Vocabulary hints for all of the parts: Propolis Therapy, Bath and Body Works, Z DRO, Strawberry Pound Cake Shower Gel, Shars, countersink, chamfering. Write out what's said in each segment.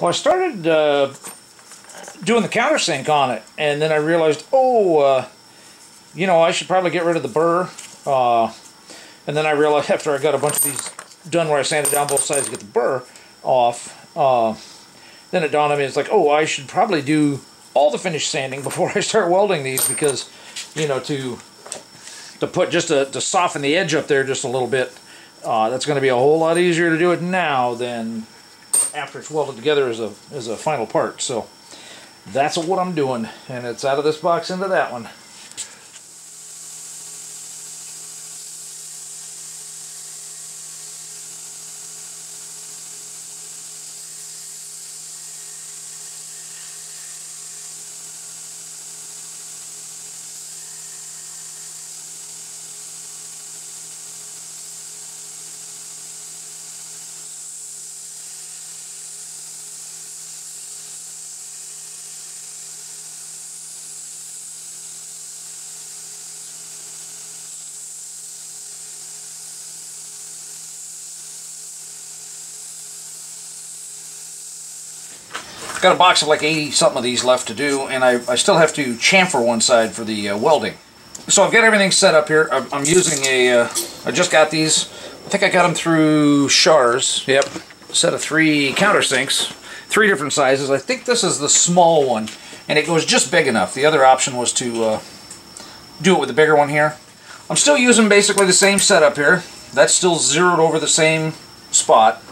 bicycle, I started doing the countersink on it, and then I realized, oh, you know, I should probably get rid of the burr. And then I realized after I got a bunch of these done where I sanded down both sides to get the burr off, then it dawned on me, it's like, oh, I should probably do all the finish sanding before I start welding these, because, you know, to put just to soften the edge up there just a little bit, that's going to be a whole lot easier to do it now than after it's welded together as a final part. So that's what I'm doing, and it's out of this box into that one. Got a box of like 80 something of these left to do, and I still have to chamfer one side for the welding. So I've got everything set up here. I'm using a, I just got these, I think I got them through Shars. Yep, a set of 3 countersinks, 3 different sizes. I think this is the small one, and it goes just big enough. The other option was to do it with the bigger one here. I'm still using basically the same setup here. That's still zeroed over the same spot.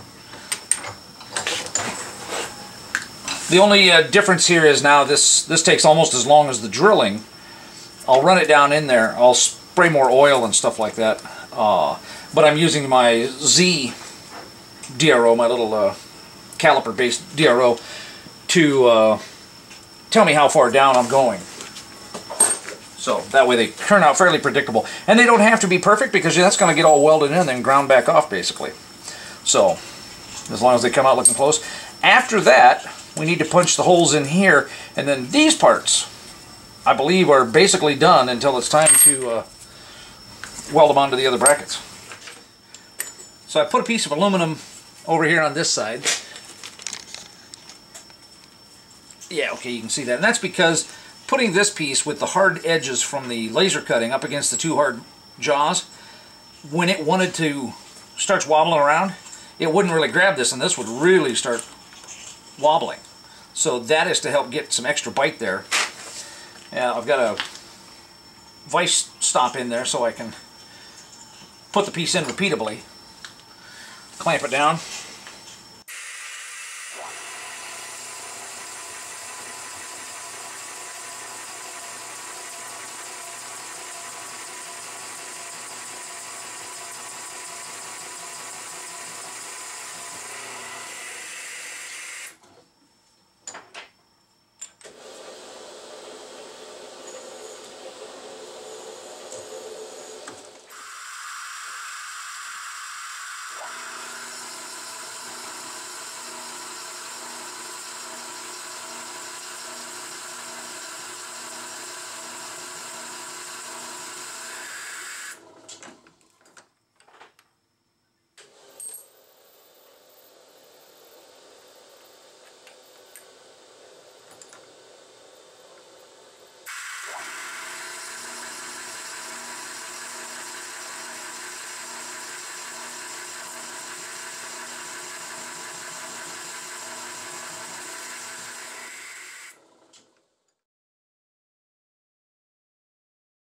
The only difference here is now this takes almost as long as the drilling. I'll run it down in there. I'll spray more oil and stuff like that. But I'm using my Z DRO, my little caliper-based DRO, to tell me how far down I'm going. So that way they turn out fairly predictable. And they don't have to be perfect, because that's going to get all welded in and then ground back off, basically. So as long as they come out looking close. After that, we need to punch the holes in here, and then these parts, I believe, are basically done until it's time to weld them onto the other brackets. So I put a piece of aluminum over here on this side. Yeah, okay, you can see that. And that's because putting this piece with the hard edges from the laser cutting up against the 2 hard jaws, when it wanted to start wobbling around, it wouldn't really grab this, and this would really start wobbling. So that is to help get some extra bite there. I've got a vice stop in there so I can put the piece in repeatably. Clamp it down.